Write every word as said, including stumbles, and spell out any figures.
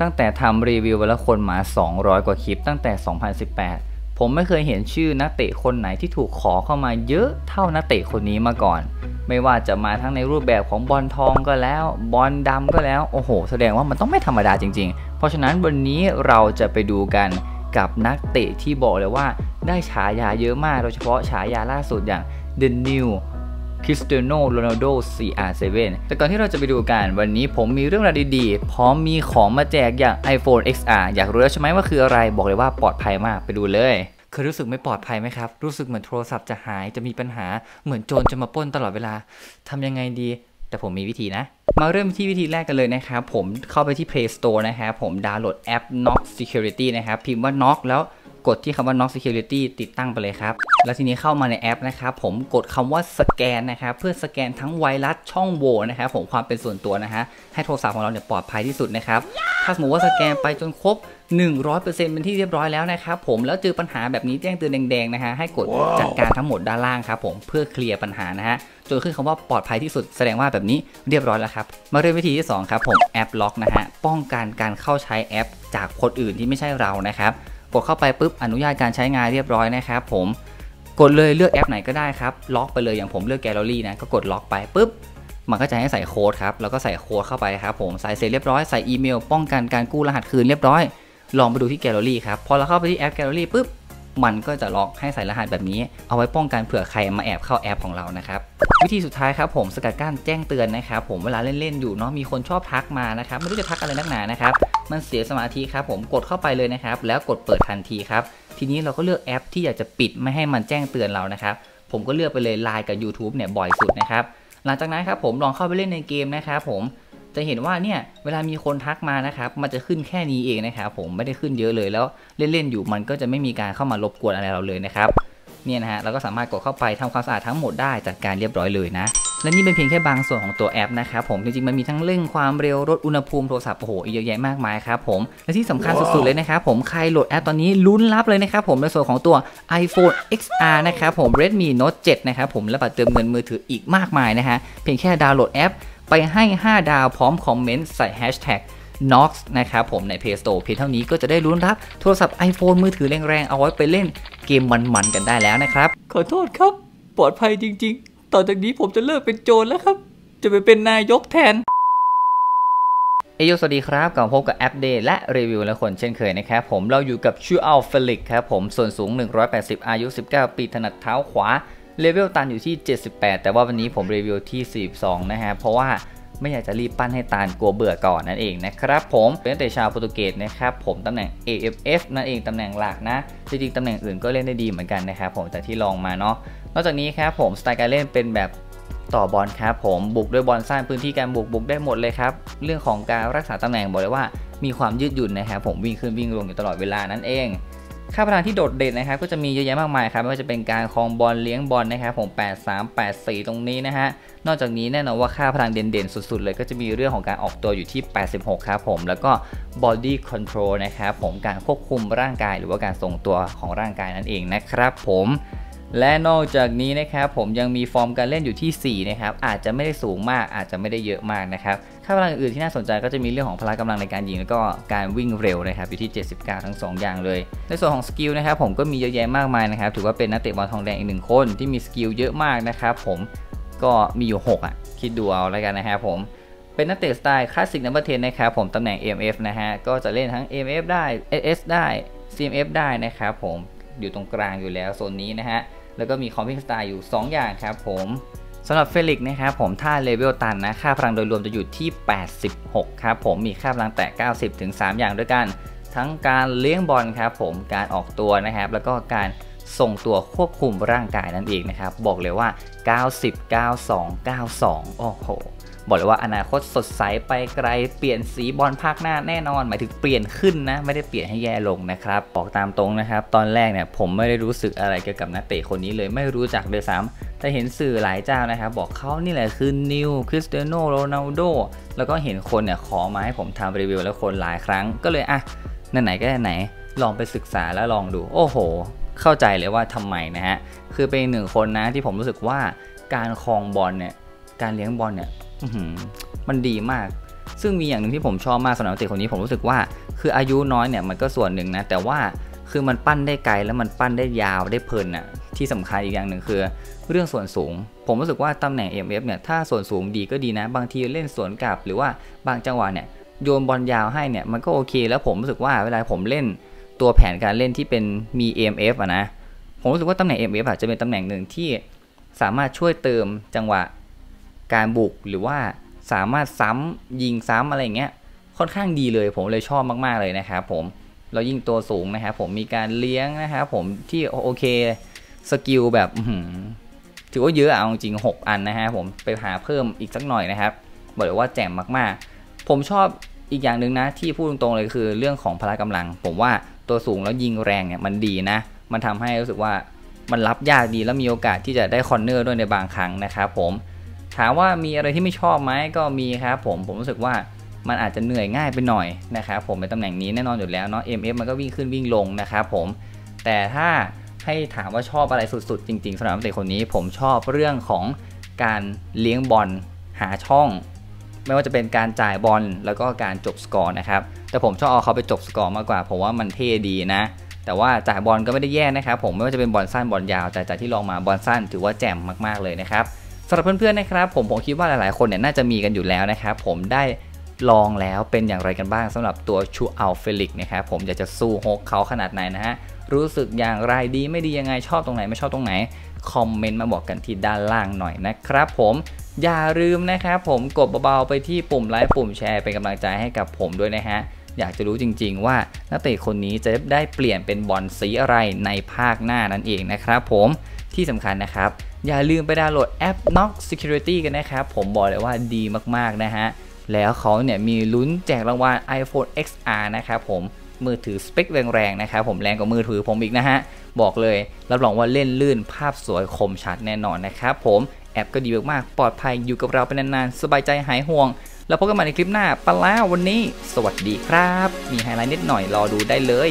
ตั้งแต่ทำรีวิวแล้วคนมาสองร้อยกว่าคลิปตั้งแต่สองพันสิบแปดผมไม่เคยเห็นชื่อนักเตะคนไหนที่ถูกขอเข้ามาเยอะเท่านักเตะคนนี้มาก่อนไม่ว่าจะมาทั้งในรูปแบบของบอลทองก็แล้วบอลดำก็แล้วโอ้โหแสดงว่ามันต้องไม่ธรรมดาจริงๆเพราะฉะนั้นวันนี้เราจะไปดูกันกับนักเตะที่บอกเลยว่าได้ฉายาเยอะมากโดยเฉพาะฉายาล่าสุดอย่าง The New Cristiano Ronaldo ซี อาร์ เซเว่น แต่ก่อนที่เราจะไปดูกันวันนี้ผมมีเรื่องราวดีๆพร้อมมีของมาแจกอย่าง ไอโฟน เอ็กซ์ อาร์ อยากรู้แล้วใช่ไหมว่าคืออะไรบอกเลยว่าปลอดภัยมากไปดูเลยเคยรู้สึกไม่ปลอดภัยไหมครับรู้สึกเหมือนโทรศัพท์จะหายจะมีปัญหาเหมือนโจรจะมาปล้นตลอดเวลาทำยังไงดีแต่ผมมีวิธีนะมาเริ่มที่วิธีแรกกันเลยนะครับผมเข้าไปที่ Play Store นะครับผมดาวน์โหลดแอป Knox Security นะครับพิมพ์ว่า Knox แล้วกดที่คำว่า Knox Security ติดตั้งไปเลยครับแล้วทีนี้เข้ามาในแอปนะครับผมกดคำว่าสแกนนะครับเพื่อสแกนทั้งไวรัสช่องโหว่นะครับผมความเป็นส่วนตัวนะฮะให้โทรศัพท์ของเราเนี่ยปลอดภัยที่สุดนะครับถ้าสมมติว่าสแกนไปจนครบ หนึ่งร้อยเปอร์เซ็นต์ เป็นที่เรียบร้อยแล้วนะครับผมแล้วเจอปัญหาแบบนี้แจ้งเตือนแดงๆนะฮะให้กด wow. จัดการทั้งหมดด้านล่างครับผมเพื่อเคลียร์ปัญหานะฮะจนขึ้นคำว่าปลอดภัยที่สุดแสดงว่าแบบนี้เรียบร้อยแล้วครับมาเริ่มวิธีที่สองครับผมแอปล็อกนะฮะป้องกันการเข้าใช้แอปจากคนอื่นที่ไม่ใช่เรานะครับกดเข้าไปปุ๊บอนุญาตการใช้งานเรียบร้อยนะครับผมกดเลยเลือกแอปไหนก็ได้ครับล็อกไปเลยอย่างผมเลือกแกลเลอรี่นะก็กดล็อกไปปุ๊บมันก็จะให้ใส่โค้ดครับแล้วก็ใส่โค้ดเข้าไปครับผมใส่เสร็จเรียบร้อยใส่อีเมลป้องกันการกู้รหัสคืนเรียบร้อยลองไปดูที่แกลเลอรี่ครับพอเราเข้าไปที่แอปแกลเลอรี่ปุ๊บมันก็จะล็อกให้ใส่รหัสแบบนี้เอาไว้ป้องกันเผื่อใครมาแอบเข้าแอปของเรานะครับวิธีสุดท้ายครับผมสกัดกั้นแจ้งเตือนนะครับผมเวลาเล่นๆอยู่เนาะมีคนชอบทักมานะครับไม่รู้จะทักอะไรนักหนานะครับมันเสียสมาธิครับผมกดเข้าไปเลยนะครับแล้วกดเปิดทันทีครับทีนี้เราก็เลือกแอปที่อยากจะปิดไม่ให้มันแจ้งเตือนเรานะครับผมก็เลือกไปเลย ไลน์ กับ ยูทูบ เนี่ยบ่อยสุดนะครับหลังจากนั้นครับผมลองเข้าไปเล่นในเกมนะครับผมจะเห็นว่าเนี่ยเวลามีคนทักมานะครับมันจะขึ้นแค่นี้เองนะครับผมไม่ได้ขึ้นเยอะเลยแล้วเล่นๆอยู่มันก็จะไม่มีการเข้ามารบกวนอะไรเราเลยนะครับเนี่ยนะฮะเราก็สามารถกดเข้าไปทำความสะอาดทั้งหมดได้จัดการเรียบร้อยเลยนะและนี่เป็นเพียงแค่บางส่วนของตัวแอปนะครับผมจริงๆมันมีทั้งเร่งความเร็วลดอุณหภูมิโทรศัพท์โอ้โหเยอะแยะมากมายครับผมและที่สำคัญ wow. สุดๆเลยนะครับผมใครโหลดแอปตอนนี้ลุ้นรับเลยนะครับผมในส่วนของตัว ไอโฟน เอ็กซ์ อาร์ นะครับผม เรดมี่ โน้ต เซเว่น นะครับผมและบัตรเติมเงินมือถืออีกมากมายนะฮะเพียงแค่ดาวน์โหลดแอปไปให้ห้าดาวพร้อมคอมเมนต์ใส่ แฮชแท็ก น็อกซ์ นะครับผมใน Play Store เพียงเท่านี้ก็จะได้ลุ้นรับโทรศัพท์ ไอโฟน มือถือแรงๆเอาไว้ไปเล่นเกมมันๆกันได้แล้วนะครับขอโทษครับปลอดภัยจริงๆต่อจากนี้ผมจะเลิกเป็นโจรแล้วครับจะไปเป็นนายกแทนเอโยสวัสดีครับกลับพบกับแอปเดย์และรีวิวและคนเช่นเคยนะครับผมเราอยู่กับชูอัลเฟลิกครับผมส่วนสูงหนึ่งร้อยแปดสิบอายุสิบเก้าปีถนัดเท้าขวาเลเวลตันอยู่ที่เจ็ดสิบแปดแต่ว่าวันนี้ผมรีวิวที่สี่สิบสองนะฮะเพราะว่าไม่อยากจะรีบปั้นให้ตาลกลัวเบื่อก่อนนั่นเองนะครับผมเป็นนักเตะชาวโปรตุเกสนะครับผมตำแหน่ง เอ เอฟ เอฟ นั่นเองตำแหน่งหลักนะจริงๆตำแหน่งอื่นก็เล่นได้ดีเหมือนกันนะครับผมแต่ที่ลองมาเนาะนอกจากนี้ครับผมสไตล์การเล่นเป็นแบบต่อบอลครับผมบุกด้วยบอลสร้างพื้นที่การบุกบุกได้หมดเลยครับเรื่องของการรักษาตำแหน่งบอกเลยว่ามีความยืดหยุ่นนะครับผมวิ่งขึ้นวิ่งลงอยู่ตลอดเวลานั่นเองค่าพลังที่โดดเด่นนะครับก็จะมีเยอะแยะมากมายครับไม่ว่าจะเป็นการครองบอลเลี้ยงบอลนะครับผมแปดสาม แปดสี่ตรงนี้นะฮะนอกจากนี้แน่นอนว่าค่าพลังเด่นๆสุดๆเลยก็จะมีเรื่องของการออกตัวอยู่ที่แปดสิบหกครับผมแล้วก็ body control นะครับผมการควบคุมร่างกายหรือว่าการทรงตัวของร่างกายนั่นเองนะครับผมและนอกจากนี้นะครับผมยังมีฟอร์มการเล่นอยู่ที่สี่นะครับอาจจะไม่ได้สูงมากอาจจะไม่ได้เยอะมากนะครับค่าพลังอื่นที่น่าสนใจก็จะมีเรื่องของพละกำลังในการยิงแล้วก็การวิ่งเร็วนะครับอยู่ที่เจ็ดสิบเก้าทั้งสองอย่างเลยในส่วนของสกิลนะครับผมก็มีเยอะแยะมากมายนะครับถือว่าเป็นนักเตะบอลทองแดงอีกหนึ่งคนที่มีสกิลเยอะมากนะครับผมก็มีอยู่หกอ่ะคิดดูเอาแล้วกันนะครับผมเป็นนักเตะสไตล์คลาสสิกนัมเบอร์เท็นนะครับผมตำแหน่ง เอ็ม เอฟ นะฮะก็จะเล่นทั้ง เอ็ม เอฟ ได้ เอส เอส ได้ ซี เอ็ม เอฟ ได้นะครับผมอยู่ตรงกลางอยู่แล้วโซนนี้นะฮะแล้วก็มีคอมพิวเตอร์สไตล์อยู่สองอย่างครับผมสำหรับเฟลิกนะครับผมถ้าเลเวลตันนะค่าพลังโดยรวมจะอยู่ที่แปดสิบหกครับผมมีค่าพลังแตะเก้าสิบถึงสามอย่างด้วยกันทั้งการเลี้ยงบอลครับผมการออกตัวนะครับแล้วก็การส่งตัวควบคุมร่างกายนั่นเองนะครับบอกเลยว่าเก้าสิบ เก้าสิบสอง เก้าสิบสองโอ้โหบอกเลยว่าอนาคตสดใสไปไกลเปลี่ยนสีบอลภาคหน้าแน่นอนหมายถึงเปลี่ยนขึ้นนะไม่ได้เปลี่ยนให้แย่ลงนะครับบอกตามตรงนะครับตอนแรกเนี่ยผมไม่ได้รู้สึกอะไรเกี่ยวกับนักเตะคนนี้เลยไม่รู้จักเลยซ้ำแต่เห็นสื่อหลายเจ้านะครับบอกเขานี่แหละคือ New Cristiano Ronaldo แล้วก็เห็นคนเนี่ยขอมาให้ผมทำรีวิวแล้วคนหลายครั้งก็เลยอ่ะไหนๆก็ไหนลองไปศึกษาแล้วลองดูโอ้โหเข้าใจเลยว่าทำไมนะฮะคือเป็นหนึ่งคนนะที่ผมรู้สึกว่าการครองบอลเนี่ยการเลี้ยงบอลเนี่ยมันดีมาก ซึ่งมีอย่างหนึ่งที่ผมชอบมากสำหรับนักเตะคนนี้ผมรู้สึกว่าคืออายุน้อยเนี่ยมันก็ส่วนหนึ่งนะแต่ว่าคือมันปั้นได้ไกลแล้วมันปั้นได้ยาวได้เพลินน่ะที่สำคัญอีกอย่างหนึ่งคือเรื่องส่วนสูงผมรู้สึกว่าตำแหน่ง เอฟ เอฟ เนี่ยถ้าส่วนสูงดีก็ดีนะบางทีเล่นสวนกลับหรือว่าบางจังหวะเนี่ยโยนบอลยาวให้เนี่ยมันก็โอเคแล้วผมรู้สึกว่าเวลาผมเล่นตัวแผนการเล่นที่เป็นมี เอ เอ็ม เอฟ อ่ะนะผมรู้สึกว่าตำแหน่ง เอ เอ็ม เอฟ อาจจะเป็นตำแหน่งหนึ่งที่สามารถช่วยเติมจังหวะการบุกหรือว่าสามารถซ้ำยิงซ้ำอะไรเงี้ยค่อนข้างดีเลยผมเลยชอบมากๆเลยนะครับผมเรายิ่งตัวสูงนะครับผมมีการเลี้ยงนะครับผมที่โอเคสกิลแบบถือว่าเยอะเอาจริงหกอันนะฮะผมไปหาเพิ่มอีกสักหน่อยนะครับบอกเลยว่าแจ่มมากๆผมชอบอีกอย่างหนึ่งนะที่พูดตรงๆเลยคือเรื่องของพละกำลังผมว่าตัวสูงแล้วยิงแรงเนี่ยมันดีนะมันทำให้รู้สึกว่ามันรับยากดีแล้วมีโอกาสที่จะได้คอร์เนอร์ด้วยในบางครั้งนะครับผมถามว่ามีอะไรที่ไม่ชอบไหมก็มีครับผมผมรู้สึกว่ามันอาจจะเหนื่อยง่ายไปหน่อยนะครับผมในตำแหน่งนี้แน่นอนอยู่แล้วเนาะ เอ็ม เอฟ มันก็วิ่งขึ้นวิ่งลงนะครับผมแต่ถ้าให้ถามว่าชอบอะไรสุดๆจริงๆสำหรับนักเตะคนนี้ผมชอบเรื่องของการเลี้ยงบอลหาช่องไม่ว่าจะเป็นการจ่ายบอลแล้วก็การจบสกอร์นะครับแต่ผมชอบเอาเขาไปจบสกอร์มากกว่าผมว่ามันเท่ดีนะแต่ว่าจ่ายบอลก็ไม่ได้แย่นะครับผมไม่ว่าจะเป็นบอลสั้นบอลยาวแต่จากที่ลองมาบอลสั้นถือว่าแจ่มมากๆเลยนะครับสำหรับเพื่อนๆนะครับผมผมคิดว่าหลายๆคนเนี่ยน่าจะมีกันอยู่แล้วนะครับผมได้ลองแล้วเป็นอย่างไรกันบ้างสำหรับตัวชูอัลเฟลิกซ์นะครับผมอยากจะสู้ฮกเขาขนาดไหนนะฮะรู้สึกอย่างไรดีไม่ดียังไงชอบตรงไหนไม่ชอบตรงไหนคอมเมนต์มาบอกกันที่ด้านล่างหน่อยนะครับผมอย่าลืมนะครับผมกดเบาๆไปที่ปุ่มไลค์ปุ่มแชร์เป็นกำลังใจให้กับผมด้วยนะฮะอยากจะรู้จริงๆว่านักเตะคนนี้จะได้เปลี่ยนเป็นบอลสีอะไรในภาคหน้านั่นเองนะครับผมที่สำคัญนะครับอย่าลืมไปดาวน์โหลดแอป Knox Security กันนะครับผมบอกเลยว่าดีมากๆนะฮะแล้วเขาเนี่ยมีลุ้นแจกรางวัล ไอโฟน เอ็กซ์ อาร์ นะครับผมมือถือสเปคแรงๆนะครับผมแรงกว่ามือถือผมอีกนะฮะบอกเลยรับรองว่าเล่นลื่นภาพสวยคมชัดแน่นอนนะครับผมแอปก็ดีมากๆปลอดภัยอยู่กับเราเป็นนานๆสบายใจหายห่วงแล้วพบกันใหม่ในคลิปหน้าไปแล้ววันนี้สวัสดีครับมีไฮไลท์นิดหน่อยรอดูได้เลย